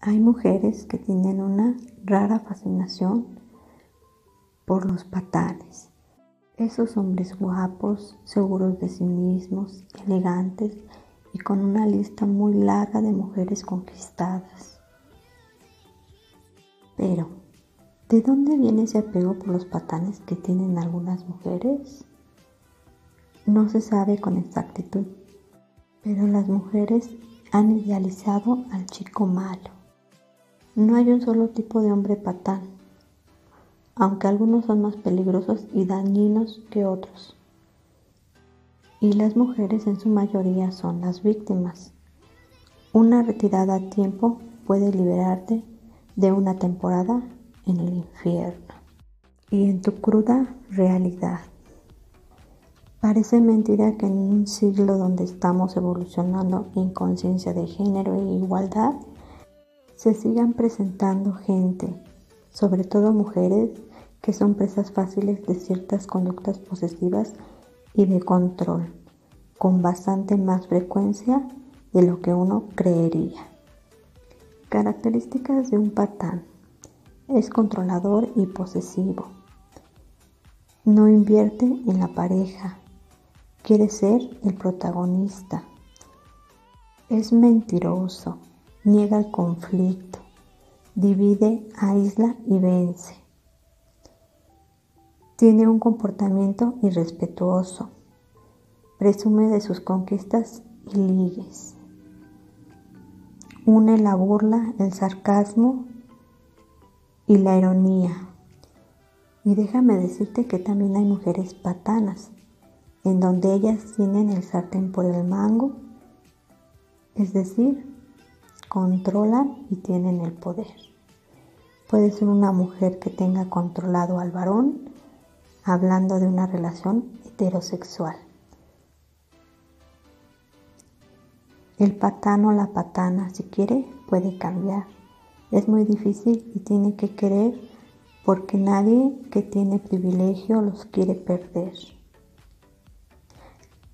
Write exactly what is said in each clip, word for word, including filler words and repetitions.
Hay mujeres que tienen una rara fascinación por los patanes. Esos hombres guapos, seguros de sí mismos, elegantes y con una lista muy larga de mujeres conquistadas. Pero, ¿de dónde viene ese apego por los patanes que tienen algunas mujeres? No se sabe con exactitud, pero las mujeres han idealizado al chico malo. No hay un solo tipo de hombre patán, aunque algunos son más peligrosos y dañinos que otros. Y las mujeres en su mayoría son las víctimas. Una retirada a tiempo puede liberarte de una temporada en el infierno y en tu cruda realidad. Parece mentira que en un siglo donde estamos evolucionando en conciencia de género e igualdad, se sigan presentando gente, sobre todo mujeres, que son presas fáciles de ciertas conductas posesivas y de control, con bastante más frecuencia de lo que uno creería. Características de un patán. Es controlador y posesivo. No invierte en la pareja. Quiere ser el protagonista. Es mentiroso. Niega el conflicto. Divide, aísla y vence. Tiene un comportamiento irrespetuoso. Presume de sus conquistas y ligues. Une la burla, el sarcasmo y la ironía. Y déjame decirte que también hay mujeres patanas, en donde ellas tienen el sartén por el mango, es decir, controlan y tienen el poder. Puede ser una mujer que tenga controlado al varón, hablando de una relación heterosexual. El patán o la patana, si quiere, puede cambiar. Es muy difícil y tiene que querer, porque nadie que tiene privilegio los quiere perder.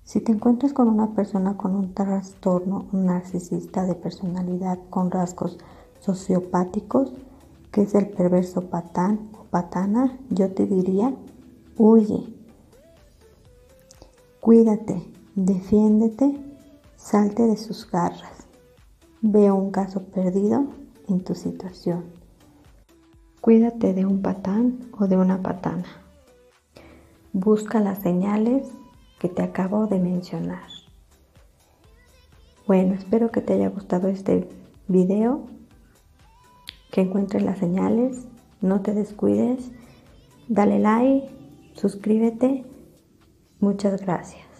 Si te encuentras con una persona con un trastorno, un narcisista de personalidad con rasgos sociopáticos, que es el perverso patán o patana, yo te diría, huye, cuídate, defiéndete, salte de sus garras. Veo un caso perdido en tu situación. Cuídate de un patán o de una patana. Busca las señales que te acabo de mencionar. Bueno, espero que te haya gustado este video, que encuentres las señales, no te descuides, dale like, suscríbete. Muchas gracias.